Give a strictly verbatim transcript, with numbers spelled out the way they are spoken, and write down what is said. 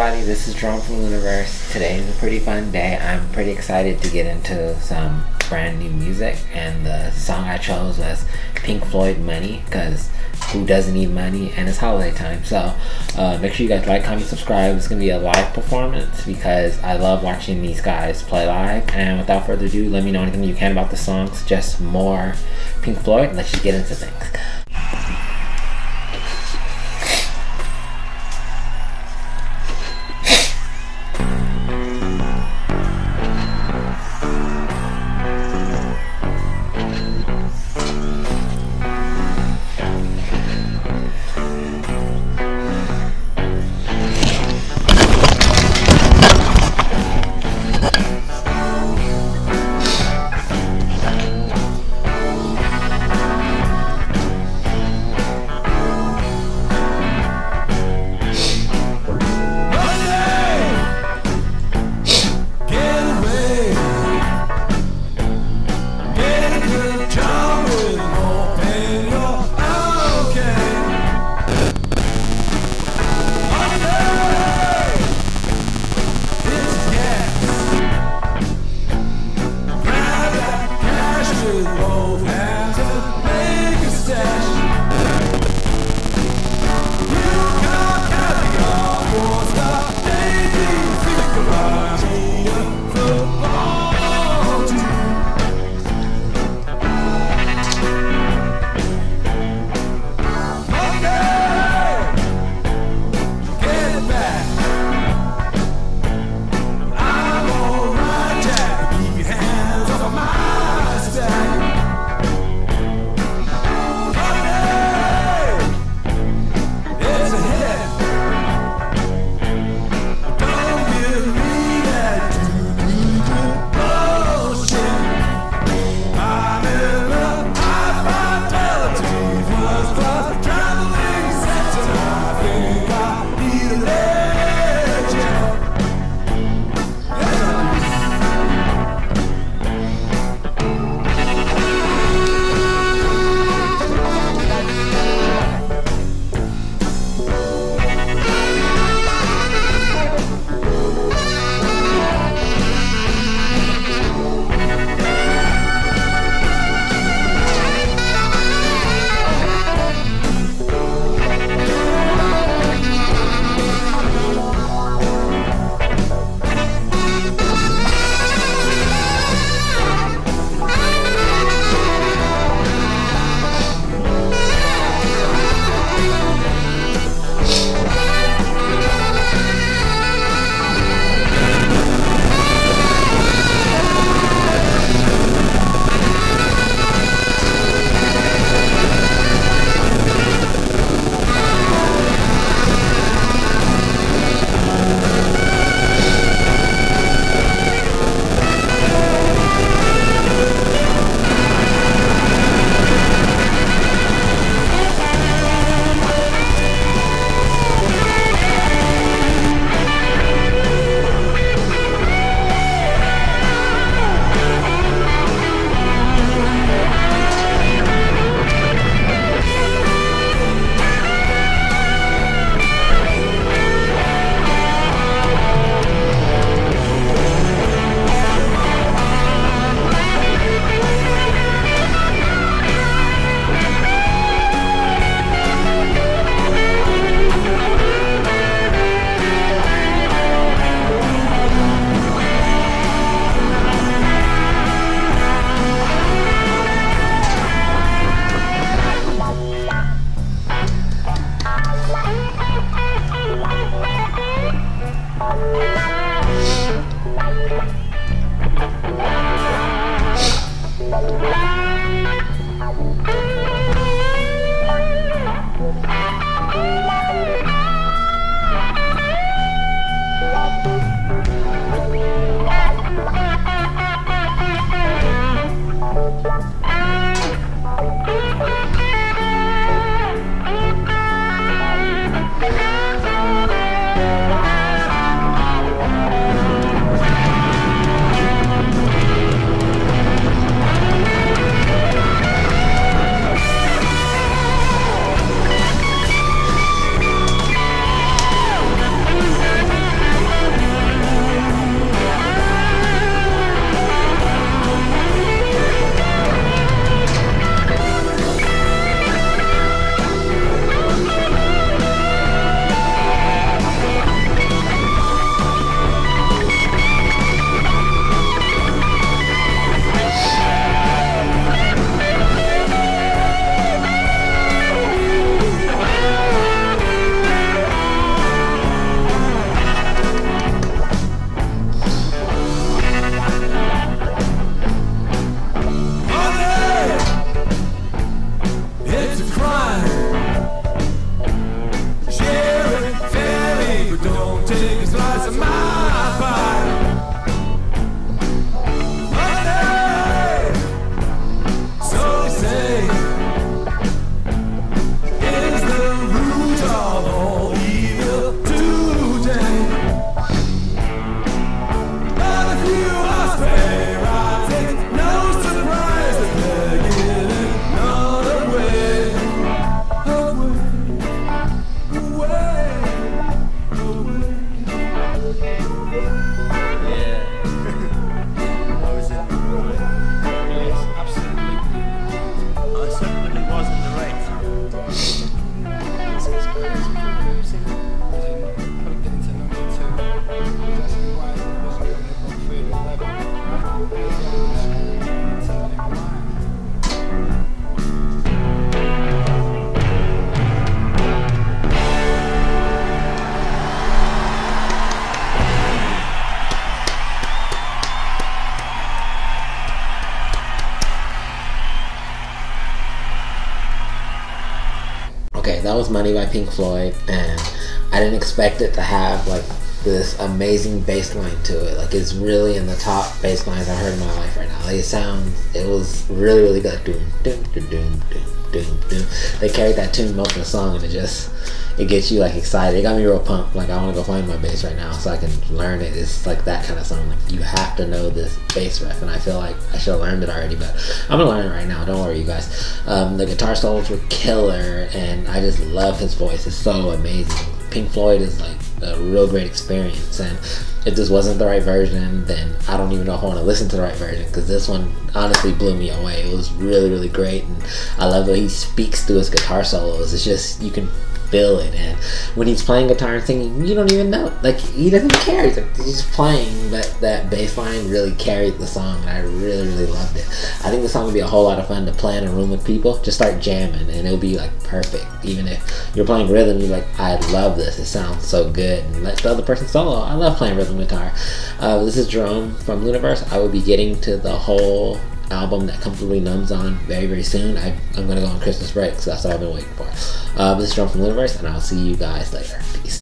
everybody, this is Jerome from Luniversed. Today is a pretty fun day. I'm pretty excited to get into some brand new music, and the song I chose was Pink Floyd, Money, because who doesn't need money? And it's holiday time, so uh, make sure you guys like, comment, subscribe. It's going to be a live performance because I love watching these guys play live. And without further ado, let me know anything you can about the song, suggest more Pink Floyd, and let's just get into things. okay, that was Money by Pink Floyd, and I didn't expect it to have like this amazing bass line to it. Like, it's really in the top bass lines I've heard in my life right now. Like, it sounds, it was really, really good. Doom, doom, doom, doom, doom, doom. They carried that tune most of the song, and it just, it gets you like excited. It got me real pumped. Like, I want to go find my bass right now so I can learn it. It's like that kind of song. Like, you have to know this bass riff, and I feel like I should have learned it already, but I'm gonna learn it right now. Don't worry, you guys. Um, the guitar solos were killer, and I just love his voice. It's so amazing. Pink Floyd is like a real great experience, and if this wasn't the right version, then I don't even know if I want to listen to the right version, because this one honestly blew me away. It was really, really great, and I love the way he speaks through his guitar solos. It's just, you can feel it, and when he's playing guitar and singing, you don't even know. Like, he doesn't care, he's, like, he's just playing, but that bass line really carried the song, and I really, really loved it. I think the song would be a whole lot of fun to play in a room with people. Just start jamming, and it'll be like perfect. Even if you're playing rhythm, you're like, I love this, it sounds so good, and let the other person solo. I love playing rhythm guitar. Uh, this is Jerome from Luniversed. I will be getting to the whole album that Comfortably Numb's on very, very soon. I, I'm gonna go on Christmas break, so that's what I've been waiting for. Uh, this is Jerome from Luniversed, and I'll see you guys later. Peace.